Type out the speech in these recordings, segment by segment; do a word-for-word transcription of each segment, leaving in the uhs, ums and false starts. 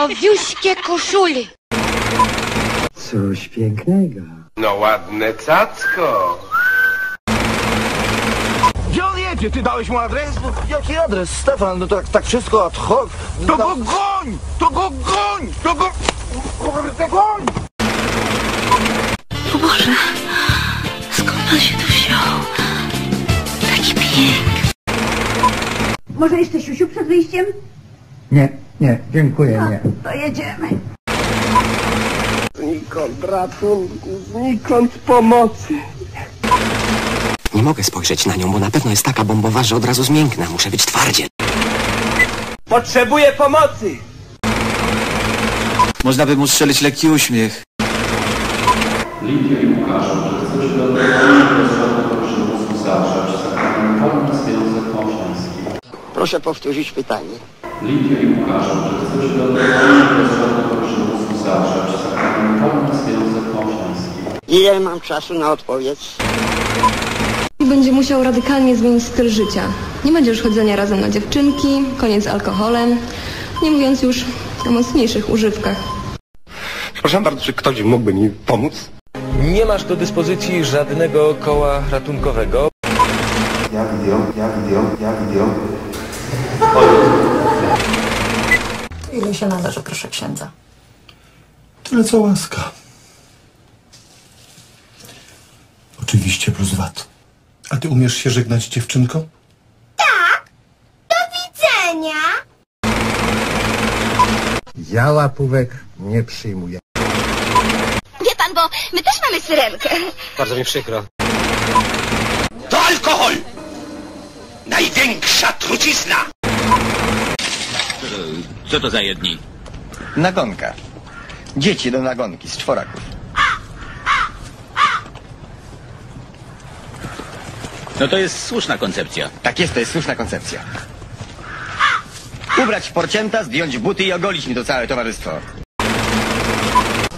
nowiuśkie koszuli. Coś pięknego. No ładne cacko. Gdzie on jedzie? Ty dałeś mu adres? No, jaki adres, Stefan? No tak, tak wszystko ad hoc. To go goń! To go goń! To go... To goń! O Boże, skąd on się tu wziął? Taki piękny. Może jeszcze siusiu przed wyjściem? Nie, nie, dziękuję, no, nie. To jedziemy. Znikąd ratunku, znikąd pomocy. Nie mogę spojrzeć na nią, bo na pewno jest taka bombowa, że od razu zmięknę. Muszę być twardzie. Potrzebuję pomocy! Można by mu strzelić lekki uśmiech. Lidia i Łukaszu, że chcesz do tego, proszę móc zawrzeć sakramentalny związek małżeński. Proszę powtórzyć pytanie. Lidia i Łukaszu, że chcesz do tego, proszę móc zawrzeć sakramentalny związek małżeński. Ile mam czasu na odpowiedź? Będzie musiał radykalnie zmienić styl życia. Nie będzie już chodzenia razem na dziewczynki, koniec z alkoholem, nie mówiąc już o mocniejszych używkach. Przepraszam bardzo, czy ktoś mógłby mi pomóc? Nie masz do dyspozycji żadnego koła ratunkowego. Ja widział, ja widział, ja widział. Ile się należy, proszę księdza? Tyle co łaska. Oczywiście plus wat. A ty umiesz się żegnać, dziewczynko? Tak. Do widzenia. Ja łapówek nie przyjmuję. Wie pan, bo my też mamy syrenkę. Bardzo mi przykro. To alkohol! Największa trucizna! Co to za jedni? Nagonka. Dzieci do nagonki z czworaków. No to jest słuszna koncepcja. Tak jest, to jest słuszna koncepcja. Ubrać porcięta, zdjąć buty i ogolić mi to całe towarzystwo.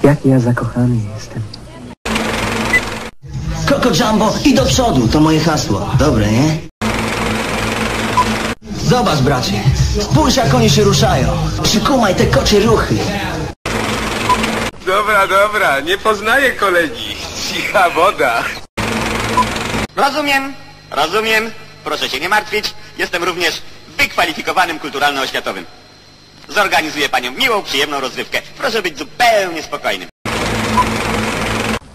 Jak ja zakochany jestem. Koko Jumbo i do przodu, to moje hasło. Dobre, nie? Zobacz, bracie. Spójrz, jak oni się ruszają. Przykumaj te kocze ruchy. Dobra, dobra, nie poznaję kolegi. Cicha woda. Rozumiem. Rozumiem. Proszę się nie martwić. Jestem również wykwalifikowanym kulturalno-oświatowym. Zorganizuję panią miłą, przyjemną rozrywkę. Proszę być zupełnie spokojnym.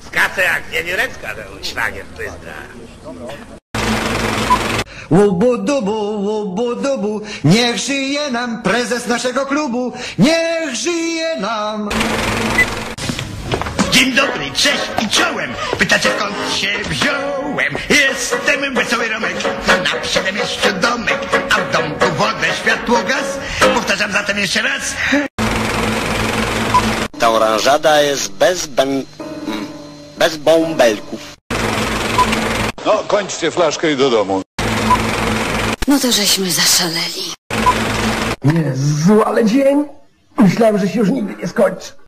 Skacę jak wiewiórecka, ten szwagier pystra. Łubu-dubu, łubu-dubu, niech żyje nam prezes naszego klubu. Niech żyje nam. Dzień dobry, cześć i czołem. Pytacie, skąd się wziąłem? Jestem wesoły Romek, to na przodem jeszcze domek, a w domku wodę, światło, gaz. Powtarzam zatem jeszcze raz. Ta oranżada jest bez ben... bez bąbelków. No, kończcie flaszkę i do domu. No to żeśmy zaszaleli. Jezu, ale dzień! Myślałem, że się już nigdy nie skończy.